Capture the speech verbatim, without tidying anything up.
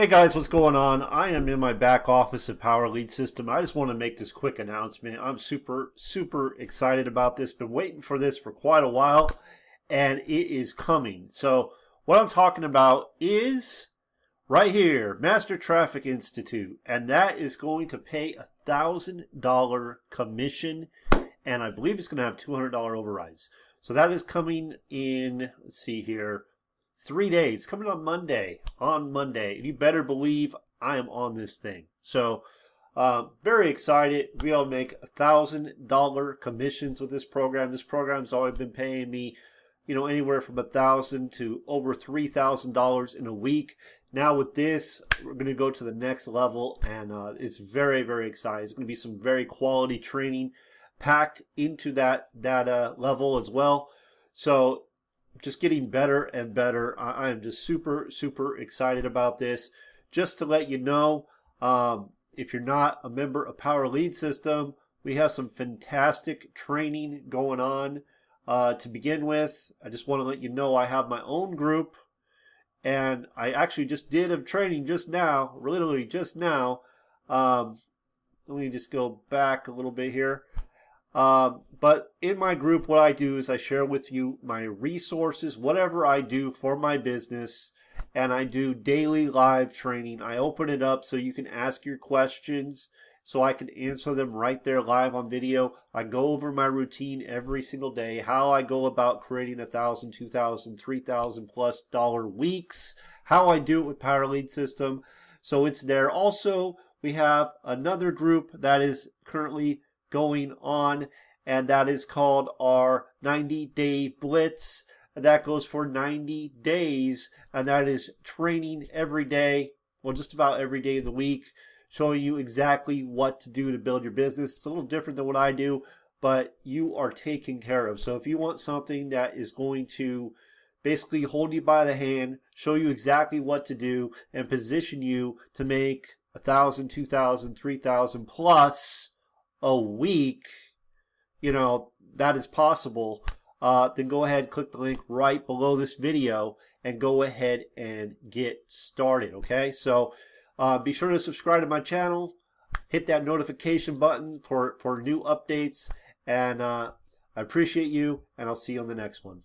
Hey guys, what's going on? I am in my back office at Power Lead System. I just want to make this quick announcement. I'm super, super excited about this. Been waiting for this for quite a while, and it is coming. So what I'm talking about is right here, Master Traffic Institute, and that is going to pay a one thousand dollar commission, and I believe it's going to have two hundred dollar overrides. So that is coming in, let's see here, Three days, coming on Monday, on Monday. And you better believe I am on this thing. So, uh, very excited. We'll make one thousand dollar commissions with this program. This program's always been paying me, you know, anywhere from one thousand dollars to over three thousand dollars in a week. Now with this, we're going to go to the next level. And uh, it's very, very exciting. It's going to be some very quality training packed into that, that uh, level as well. So, just getting better and better. I am just super, super excited about this. Just to let you know, um, if you're not a member of Power Lead System, we have some fantastic training going on uh, to begin with. I just want to let you know I have my own group, and I actually just did a training just now, literally just now. Um, let me just go back a little bit here. Um, but in my group, what I do is I share with you my resources, whatever I do for my business, and I do daily live training. I open it up so you can ask your questions, so I can answer them right there live on video. I go over my routine every single day, how I go about creating a thousand, two thousand, three thousand plus dollar weeks, how I do it with Power Lead System. So it's there. Also, we have another group that is currently going on, and that is called our ninety day blitz, and that goes for ninety days, and that is training every day, well, just about every day of the week, showing you exactly what to do to build your business. It's a little different than what I do, but you are taken care of. So if you want something that is going to basically hold you by the hand, show you exactly what to do, and position you to make a thousand, two thousand, three thousand plus a week, you know, that is possible, uh, then go ahead, click the link right below this video and go ahead and get started. Okay, so uh, be sure to subscribe to my channel, hit that notification button for, for new updates, and uh, I appreciate you, and I'll see you on the next one.